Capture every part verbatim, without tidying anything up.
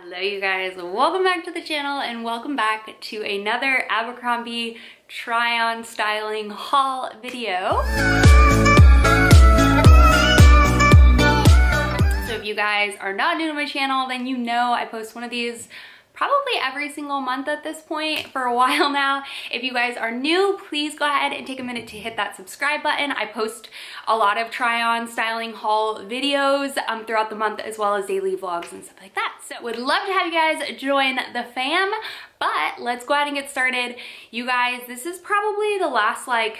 Hello you guys, welcome back to the channel and welcome back to another Abercrombie try on styling haul video. So if you guys are not new to my channel, then you know I post one of these probably every single month at this point for a while now. If you guys are new, please go ahead and take a minute to hit that subscribe button. I post a lot of try on styling haul videos um, throughout the month, as well as daily vlogs and stuff like that. So would love to have you guys join the fam, but let's go ahead and get started. You guys, this is probably the last, like,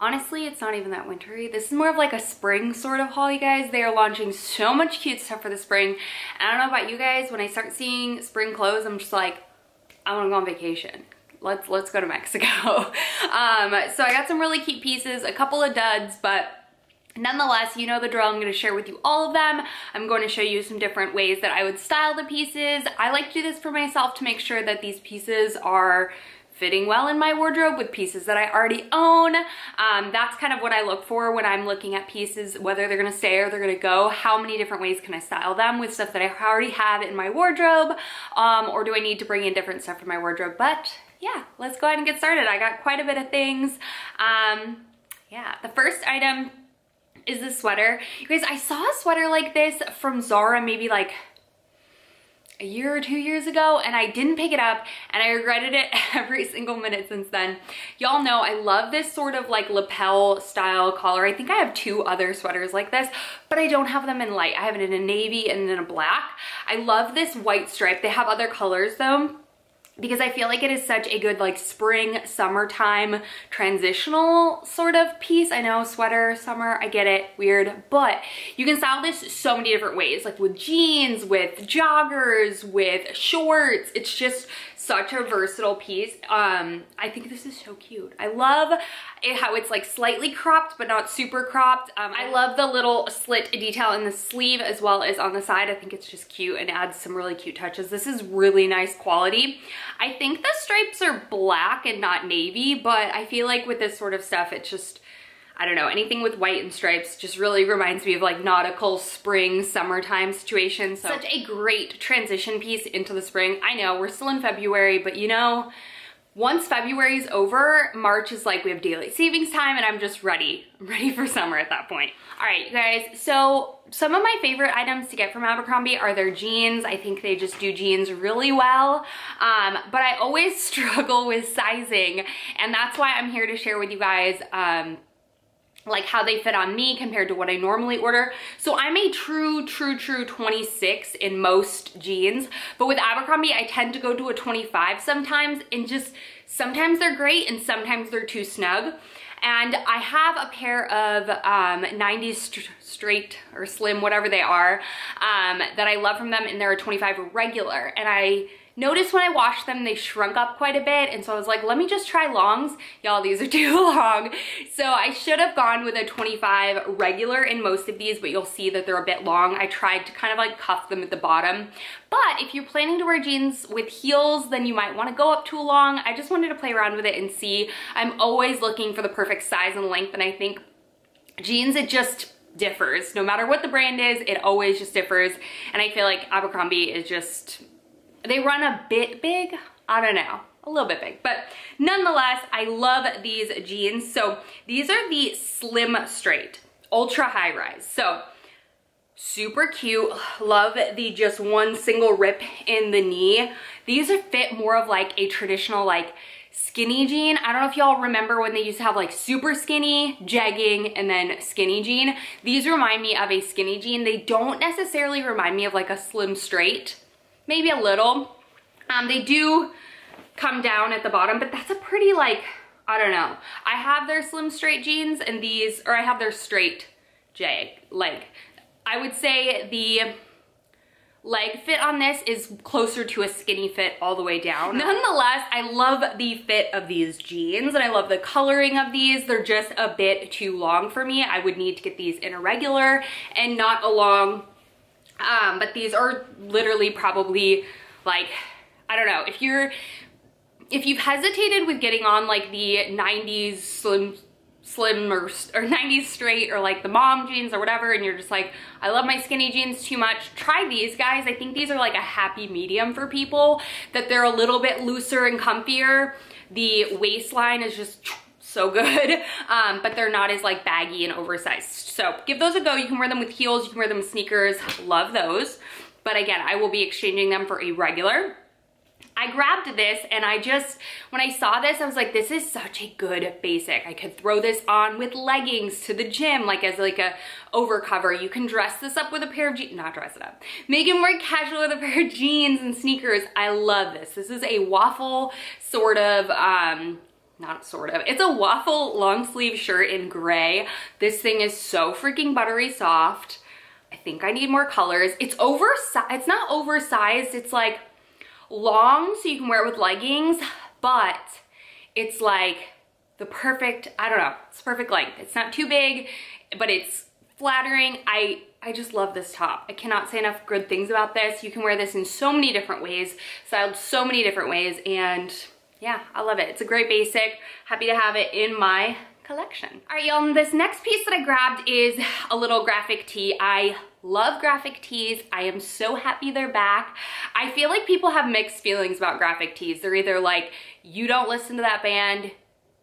honestly, it's not even that wintry. This is more of like a spring sort of haul, you guys. They are launching so much cute stuff for the spring. I don't know about you guys, when I start seeing spring clothes, I'm just like, I wanna go on vacation. Let's, let's go to Mexico. um, so I got some really cute pieces, a couple of duds, but nonetheless, you know the drill. I'm gonna share with you all of them. I'm going to show you some different ways that I would style the pieces. I like to do this for myself to make sure that these pieces are fitting well in my wardrobe with pieces that I already own. Um, that's kind of what I look for when I'm looking at pieces, whether they're gonna stay or they're gonna go. How many different ways can I style them with stuff that I already have in my wardrobe? Um, or do I need to bring in different stuff from my wardrobe? But yeah, let's go ahead and get started. I got quite a bit of things. Um, yeah, the first item is this sweater. You guys, I saw a sweater like this from Zara maybe like a year or two years ago, and I didn't pick it up, and I regretted it every single minute since then. Y'all know I love this sort of like lapel style collar. I think I have two other sweaters like this, but I don't have them in light. I have it in a navy and in a black. I love this white stripe. They have other colors though, because I feel like it is such a good like spring, summertime, transitional sort of piece. I know, sweater, summer, I get it, weird, but you can style this so many different ways, like with jeans, with joggers, with shorts. It's just such a versatile piece. Um, I think this is so cute. I love it, how it's like slightly cropped, but not super cropped. Um, I love the little slit detail in the sleeve as well as on the side. I think it's just cute and adds some really cute touches. This is really nice quality. I think the stripes are black and not navy, but I feel like with this sort of stuff, it's just, I don't know, anything with white and stripes just really reminds me of like nautical spring, summertime situations. So, such a great transition piece into the spring. I know we're still in February, but you know, once February's over, March is like we have daylight savings time and I'm just ready. I'm ready for summer at that point. All right, you guys, so some of my favorite items to get from Abercrombie are their jeans. I think they just do jeans really well, um, but I always struggle with sizing, and that's why I'm here to share with you guys um, like how they fit on me compared to what I normally order. So I'm a true, true, true twenty-six in most jeans, but with Abercrombie, I tend to go to a twenty-five sometimes, and just sometimes they're great and sometimes they're too snug. And I have a pair of um, nineties st straight or slim, whatever they are, um, that I love from them, and they're a twenty-five regular. And I noticed when I washed them, they shrunk up quite a bit, and so I was like, let me just try longs. Y'all, these are too long. So I should have gone with a twenty-five regular in most of these, but you'll see that they're a bit long. I tried to kind of like cuff them at the bottom. But if you're planning to wear jeans with heels, then you might want to go up too long. I just wanted to play around with it and see. I'm always looking for the perfect size and length, and I think jeans, it just differs. No matter what the brand is, it always just differs. And I feel like Abercrombie is just, they run a bit big, I don't know, a little bit big, but nonetheless, I love these jeans. So these are the slim straight, ultra high rise. So super cute, love the just one single rip in the knee. These are fit more of like a traditional like skinny jean. I don't know if y'all remember when they used to have like super skinny, jegging, and then skinny jean. These remind me of a skinny jean. They don't necessarily remind me of like a slim straight. Maybe a little. Um, they do come down at the bottom, but that's a pretty like, I don't know. I have their slim straight jeans and these, or I have their straight jag leg. I would say the leg fit on this is closer to a skinny fit all the way down. Nonetheless, I love the fit of these jeans and I love the coloring of these. They're just a bit too long for me. I would need to get these in a regular and not a long. Um, but these are literally probably like, I don't know, if you're, if you've hesitated with getting on like the nineties slim slim or, or nineties straight or like the mom jeans or whatever, and you're just like, I love my skinny jeans too much, try these guys. I think these are like a happy medium for people, that they're a little bit looser and comfier. The waistline is just so good, um, but they're not as like baggy and oversized. So give those a go. You can wear them with heels, you can wear them with sneakers, love those. But again, I will be exchanging them for a regular. I grabbed this and I just, when I saw this, I was like, this is such a good basic. I could throw this on with leggings to the gym, like as like a overcover. You can dress this up with a pair of jeans, not dress it up. Make it more casual with a pair of jeans and sneakers. I love this. This is a waffle sort of, um, not sort of, it's a waffle long sleeve shirt in gray. This thing is so freaking buttery soft. I think I need more colors. It's oversized, it's not oversized, it's like long, so you can wear it with leggings, but it's like the perfect, I don't know, it's perfect length. It's not too big, but it's flattering. I, I just love this top. I cannot say enough good things about this. You can wear this in so many different ways, styled so many different ways, and yeah, I love it. It's a great basic. Happy to have it in my collection. All right, y'all, this next piece that I grabbed is a little graphic tee. I love graphic tees. I am so happy they're back. I feel like people have mixed feelings about graphic tees. They're either like, you don't listen to that band,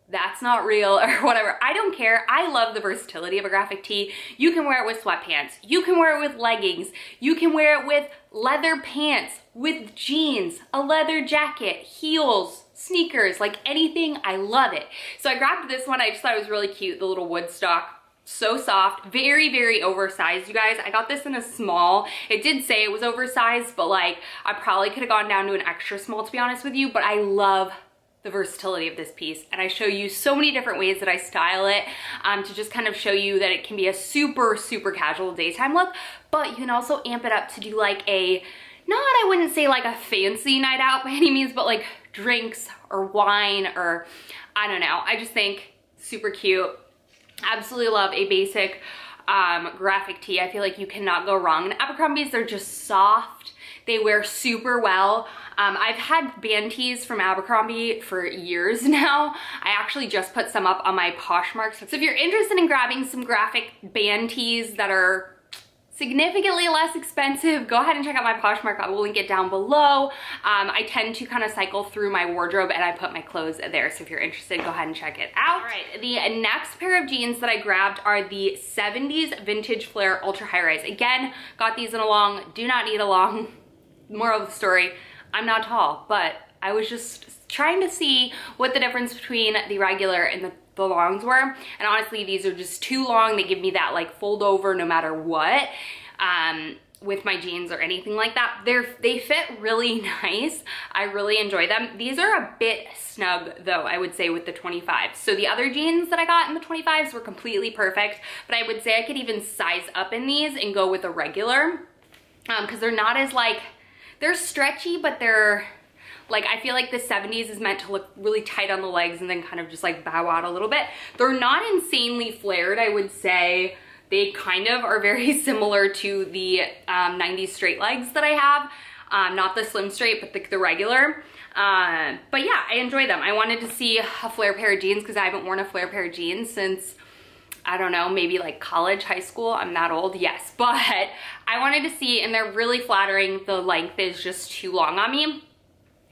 that's not real, or whatever. I don't care. I love the versatility of a graphic tee. You can wear it with sweatpants. You can wear it with leggings. You can wear it with leather pants, with jeans, a leather jacket, heels, sneakers, like anything. I love it. So I grabbed this one. I just thought it was really cute, the little Woodstock. So soft, very, very oversized, you guys. I got this in a small. It did say it was oversized, but like I probably could have gone down to an extra small, to be honest with you, but I love the versatility of this piece. And I show you so many different ways that I style it, um, to just kind of show you that it can be a super, super casual daytime look, but you can also amp it up to do like a, not, I wouldn't say like a fancy night out by any means, but like drinks or wine or I don't know. I just think super cute. Absolutely love a basic um, graphic tee. I feel like you cannot go wrong. And Abercrombie's, they're just soft. They wear super well. Um, I've had band tees from Abercrombie for years now. I actually just put some up on my Poshmark. So if you're interested in grabbing some graphic band tees that are significantly less expensive, go ahead and check out my Poshmark. I will link it down below. Um, I tend to kind of cycle through my wardrobe and I put my clothes there. So if you're interested, go ahead and check it out. All right, the next pair of jeans that I grabbed are the seventies Vintage Flare Ultra High Rise. Again, got these in a long, do not need a long. Moral of the story, I'm not tall, but I was just trying to see what the difference between the regular and the the longs were, and honestly these are just too long. They give me that like fold over no matter what, um with my jeans or anything like that. They're they fit really nice. I really enjoy them. These are a bit snug though, I would say, with the twenty-fives. So the other jeans that I got in the twenty-fives were completely perfect, but I would say I could even size up in these and go with a regular, um because they're not as like, they're stretchy, but they're like, I feel like the seventies is meant to look really tight on the legs and then kind of just like bow out a little bit. They're not insanely flared, I would say. They kind of are very similar to the um, nineties straight legs that I have. Um, not the slim straight, but the, the regular. Uh, but yeah, I enjoy them. I wanted to see a flare pair of jeans because I haven't worn a flare pair of jeans since, I don't know, maybe like college, high school. I'm not old, yes. But I wanted to see, and they're really flattering. The length is just too long on me.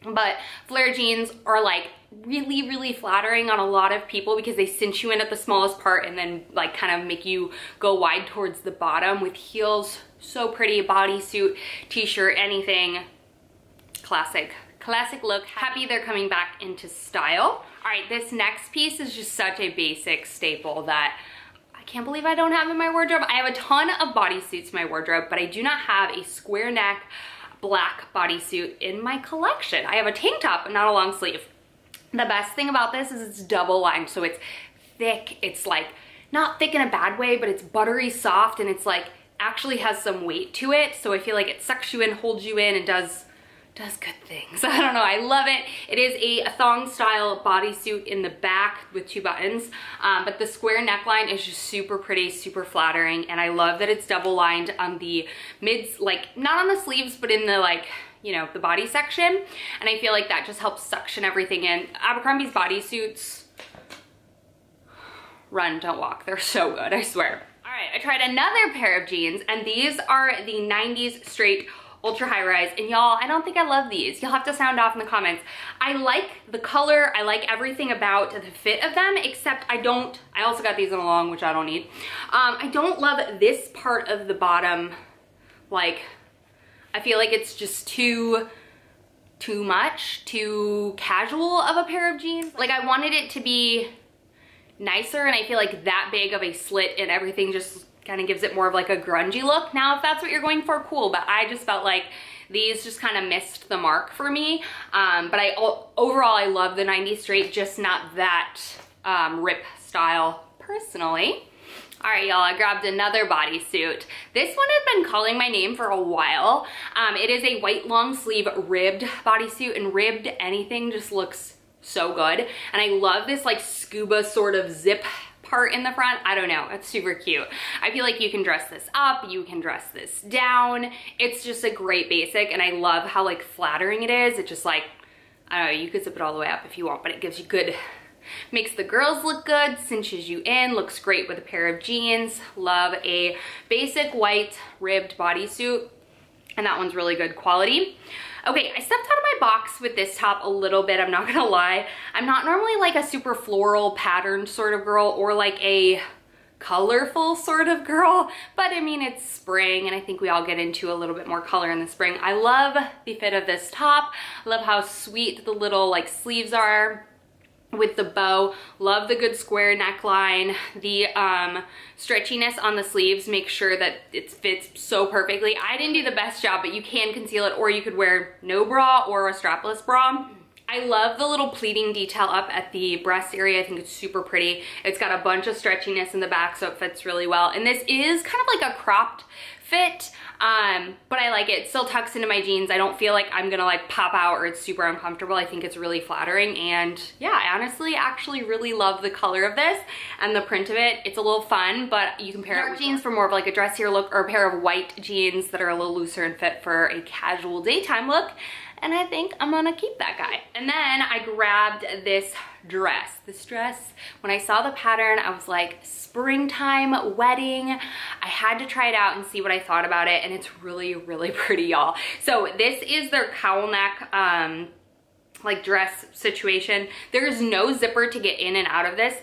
But flare jeans are like really, really flattering on a lot of people because they cinch you in at the smallest part and then like kind of make you go wide towards the bottom with heels. So pretty, bodysuit, t-shirt, anything. Classic, classic look. Happy they're coming back into style. All right, this next piece is just such a basic staple that I can't believe I don't have in my wardrobe. I have a ton of bodysuits in my wardrobe, but I do not have a square neck black bodysuit in my collection. I have a tank top, but not a long sleeve. The best thing about this is it's double lined, so it's thick. It's like not thick in a bad way, but it's buttery soft, and it's like actually has some weight to it. So I feel like it sucks you in, holds you in, and does does good things. I don't know. I love it. It is a thong style bodysuit in the back with two buttons, um, but the square neckline is just super pretty, super flattering, and I love that it's double lined on the mids, like not on the sleeves, but in the like, you know, the body section, and I feel like that just helps suction everything in. Abercrombie's bodysuits run, don't walk. They're so good, I swear. All right, I tried another pair of jeans, and these are the nineties straight ultra high rise, and y'all, I don't think I love these. You'll have to sound off in the comments. I like the color, I like everything about the fit of them, except I don't, I also got these in a long, which I don't need. Um, I don't love this part of the bottom. Like, I feel like it's just too, too much, too casual of a pair of jeans. Like, I wanted it to be nicer, and I feel like that big of a slit and everything just kind of gives it more of like a grungy look. Now, if that's what you're going for, cool, but I just felt like these just kind of missed the mark for me. Um, but I, overall, I love the nineties straight, just not that um, rip style personally. All right, y'all, I grabbed another bodysuit. This one had been calling my name for a while. Um, it is a white long sleeve ribbed bodysuit, and ribbed anything just looks so good. And I love this like scuba sort of zip part in the front. I don't know, it's super cute. I feel like you can dress this up, you can dress this down. It's just a great basic, and I love how like flattering it is. It just like, I don't know, you could zip it all the way up if you want, but it gives you good, makes the girls look good, cinches you in, looks great with a pair of jeans. Love a basic white ribbed bodysuit, and that one's really good quality. Okay, I stepped out of my box with this top a little bit, I'm not gonna lie. I'm not normally like a super floral patterned sort of girl, or like a colorful sort of girl, but I mean, it's spring, and I think we all get into a little bit more color in the spring. I love the fit of this top. I love how sweet the little like sleeves are with the bow. Love the good square neckline. The um, stretchiness on the sleeves makes sure that it fits so perfectly. I didn't do the best job, but you can conceal it, or you could wear no bra or a strapless bra. I love the little pleating detail up at the breast area. I think it's super pretty. It's got a bunch of stretchiness in the back, so it fits really well. And this is kind of like a cropped fit, um, but I like it. It still tucks into my jeans. I don't feel like I'm gonna like pop out or it's super uncomfortable. I think it's really flattering, and yeah, I honestly actually really love the color of this and the print of it. It's a little fun, but you can pair dark it with jeans for more of like a dressier look, or a pair of white jeans that are a little looser and fit for a casual daytime look. And I think I'm gonna keep that guy. And then I grabbed this dress. This dress, when I saw the pattern, I was like, springtime wedding. I had to try it out and see what I thought about it, and it's really, really pretty, y'all. So this is their cowl neck, um, like dress situation. There is no zipper to get in and out of this,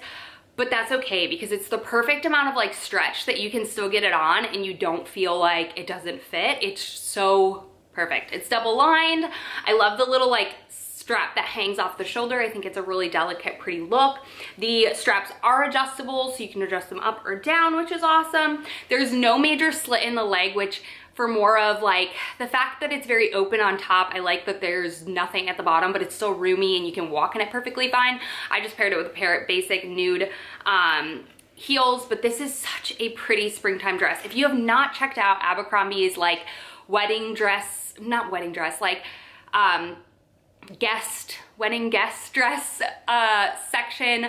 but that's okay, because it's the perfect amount of like stretch that you can still get it on and you don't feel like it doesn't fit. It's so perfect. It's double lined. I love the little like strap that hangs off the shoulder. I think it's a really delicate, pretty look. The straps are adjustable, so you can adjust them up or down, which is awesome. There's no major slit in the leg, which for more of like the fact that it's very open on top, I like that there's nothing at the bottom, but it's still roomy and you can walk in it perfectly fine. I just paired it with a pair of basic nude um, heels, but this is such a pretty springtime dress. If you have not checked out Abercrombie's like wedding dress, not wedding dress, like um, guest, wedding guest dress uh, section,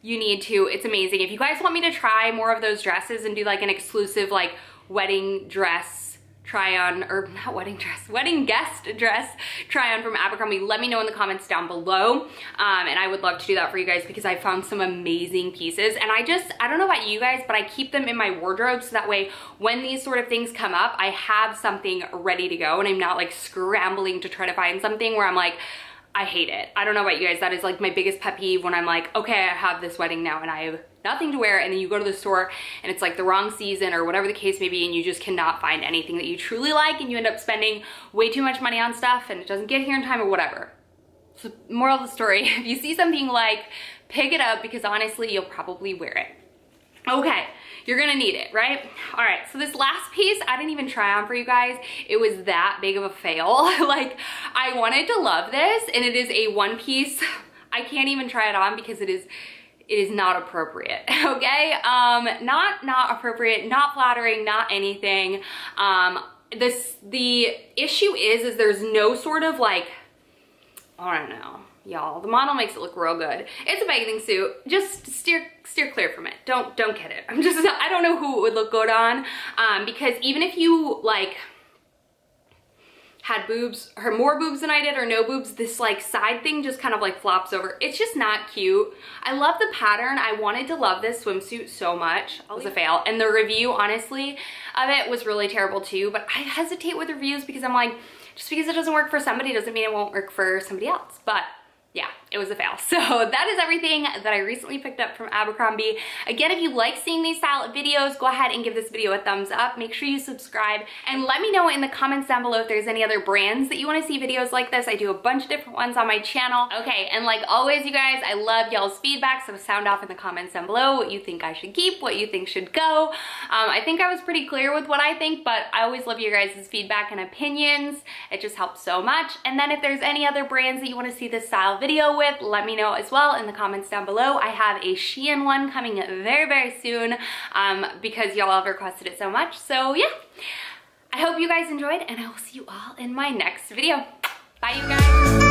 you need to, it's amazing. If you guys want me to try more of those dresses and do like an exclusive like wedding dress try on, or not wedding dress, wedding guest dress try on from Abercrombie, let me know in the comments down below. Um, and I would love to do that for you guys, because I found some amazing pieces. And I just, I don't know about you guys, but I keep them in my wardrobe, so that way when these sort of things come up, I have something ready to go, and I'm not like scrambling to try to find something where I'm like, I hate it. I don't know about you guys, that is like my biggest pet peeve, when I'm like, okay, I have this wedding now and I have nothing to wear, and then you go to the store and it's like the wrong season or whatever the case may be, and you just cannot find anything that you truly like, and you end up spending way too much money on stuff and it doesn't get here in time or whatever. So moral of the story, if you see something you like, pick it up, because honestly, you'll probably wear it. Okay, you're gonna need it, right? All right, so this last piece I didn't even try on for you guys. It was that big of a fail. Like, I wanted to love this, and it is a one piece. I can't even try it on because it is It is not appropriate, okay? Um, not not appropriate, not flattering, not anything. Um, this the issue is is there's no sort of like, I don't know, y'all. The model makes it look real good. It's a bathing suit. Just steer steer clear from it. Don't don't get it. I'm just I don't know who it would look good on, um, because even if you like had boobs, her more boobs than I did, or no boobs, this like side thing just kind of like flops over. It's just not cute. I love the pattern. I wanted to love this swimsuit so much. It was a fail. And the review, honestly, of it was really terrible too, but I hesitate with reviews because I'm like, just because it doesn't work for somebody doesn't mean it won't work for somebody else. But yeah, it was a fail. So that is everything that I recently picked up from Abercrombie. Again, if you like seeing these style of videos, go ahead and give this video a thumbs up. Make sure you subscribe and let me know in the comments down below if there's any other brands that you want to see videos like this. I do a bunch of different ones on my channel. Okay, and like always, you guys, I love y'all's feedback, so sound off in the comments down below what you think I should keep, what you think should go. Um, I think I was pretty clear with what I think, but I always love your guys' feedback and opinions. It just helps so much. And then if there's any other brands that you want to see this style video with, let me know as well in the comments down below. I have a Shein one coming very very soon um, because y'all have requested it so much. So yeah, I hope you guys enjoyed, and I will see you all in my next video. Bye you guys.